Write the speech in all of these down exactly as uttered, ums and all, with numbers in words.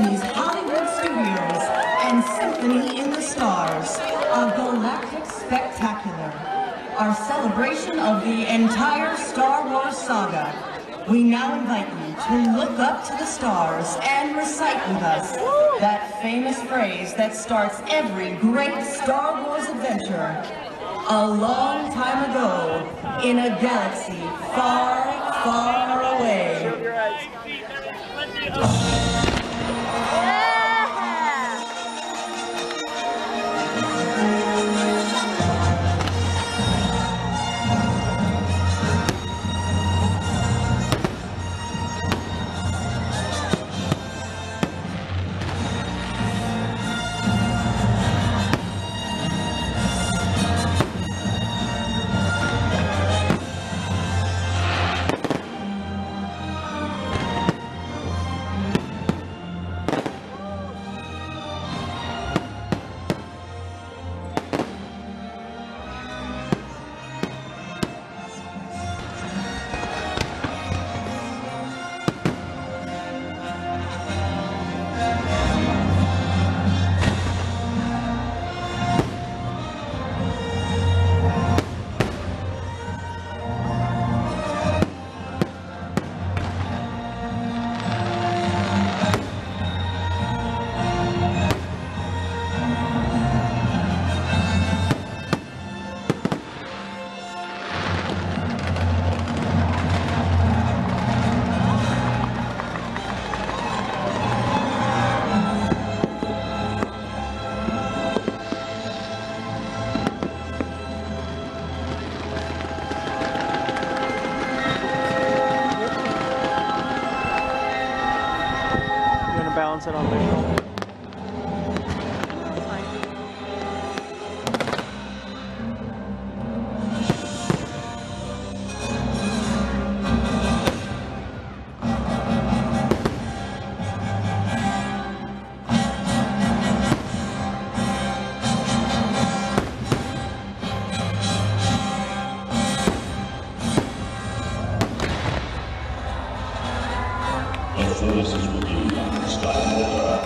Disney's Hollywood Studios and Symphony in the Stars, a galactic spectacular, our celebration of the entire Star Wars saga. We now invite you to look up to the stars and recite with us that famous phrase that starts every great Star Wars adventure. A long time ago, in a galaxy far, far away. Balance it on their shoulder. Forces will be unstoppable.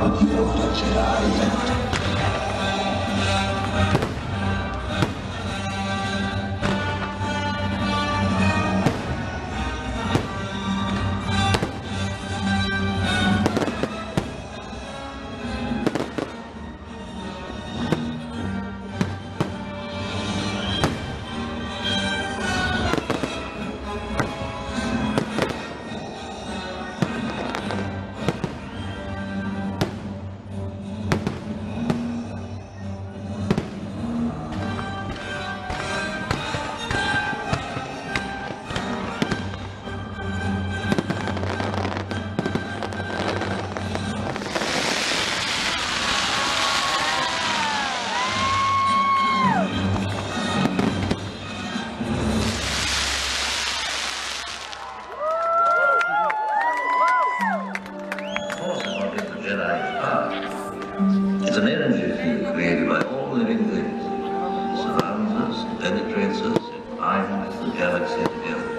Until the Jedi end. It's an energy field created by all living things. It surrounds us, it penetrates us, it binds the galaxy together.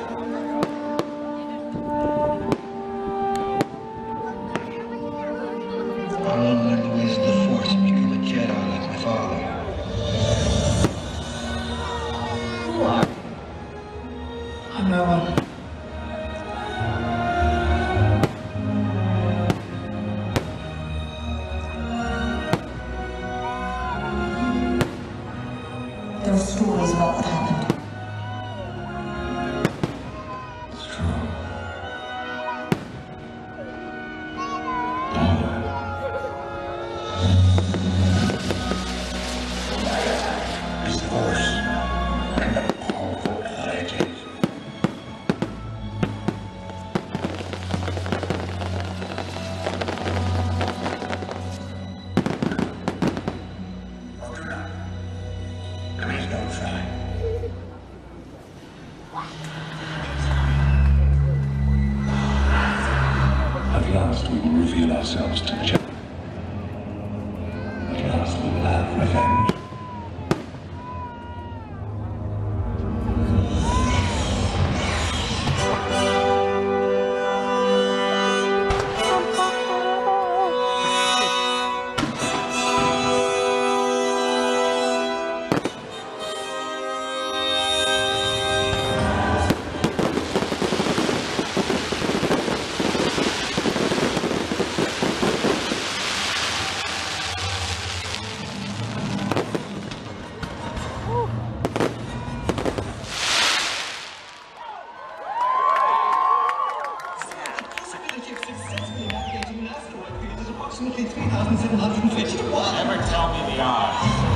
I won't let loose the force and become a Jedi like my father. Who are you? I'm no one. Those stories about what happened. It's true. Light is force and a powerful energy. There is no sign. At last we will reveal ourselves to the child. At last we will have revenge. approximately three thousand seven hundred fifty. Never tell me the odds.